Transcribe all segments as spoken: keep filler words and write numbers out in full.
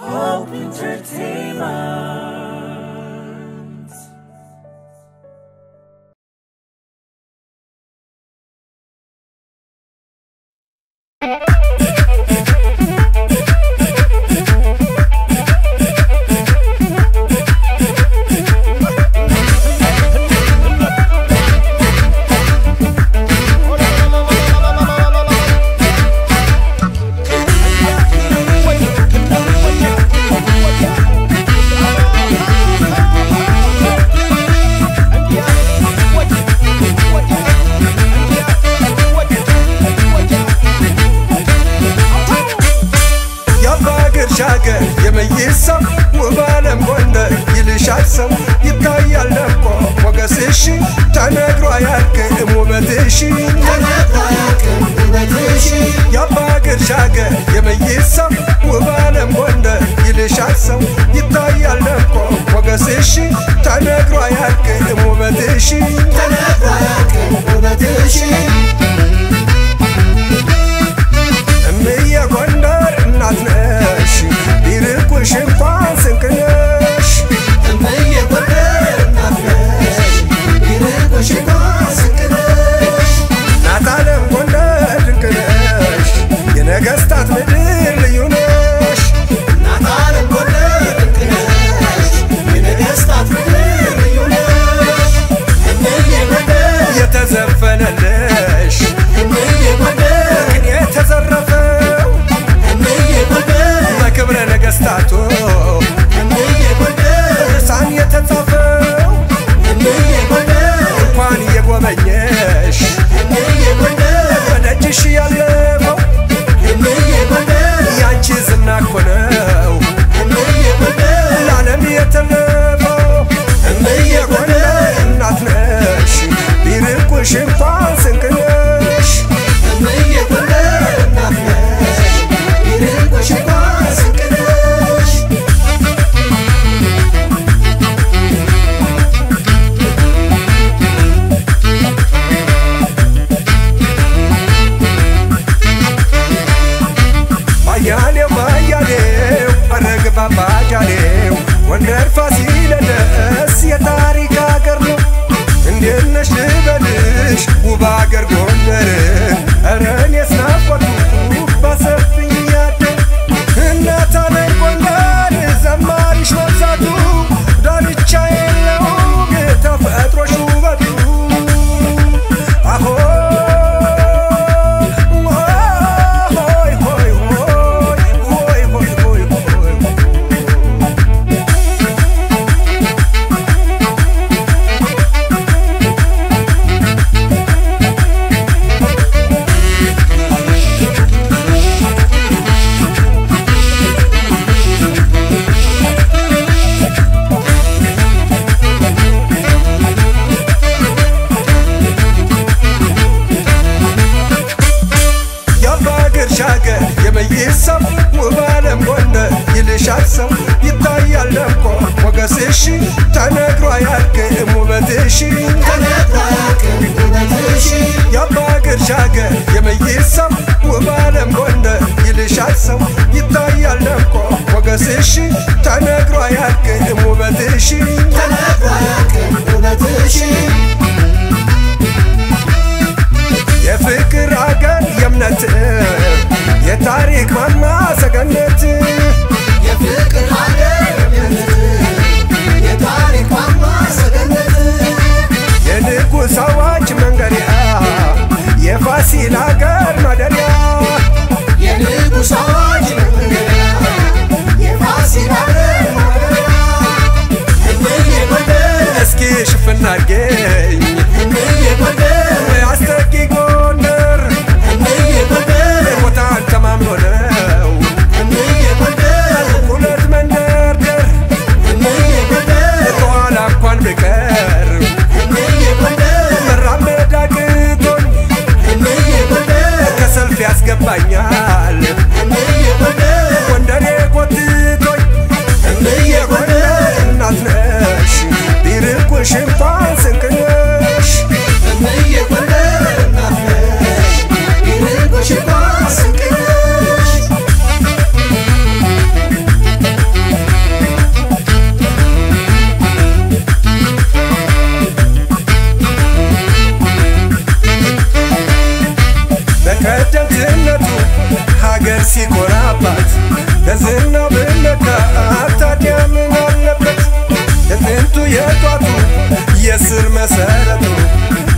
Hope Entertainment. يميزم وبالم وندر يلي شاسم يبقى يلقى وقاسيشي تانك رايك ومديشي تانك رايك ومديشي يا باقر شاقر يميزم وبالم وندر يلي شاسم يبقى يلقى وقاسيشي تانك رايك ومديشي تانك رايك ومديشي أمي وندر ناتناشي شمطان سنكناش أمية قدر نافناش إليك وشمطان سنكناش نعتالم قلنا لنكناش ينقصتات مدير ليوناش نعتالم قلنا لنكناش ينقصتات مدير ليوناش أمية قدر يتزفن اللاش أمية قدر يتزرفن أمية قدر ما كبرنا استاتو أمية قدر سانية تتفاو أمية قدر قانية قوميش أمية قدر نجشي الليمو أمية قدر يانجز الناكوناو أمية قدر العالمية تنمو أمية قدر ناتناش بيركو شمطان سنكناش أمية قدر ناتناش بيركو شمطان سنكناش I'm gonna درسي كورابات نزلنا بالنكات تانيا من اللبت انتو يتواتو يسر مسارتو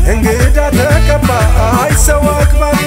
انقدا تكبا عيسى واكبا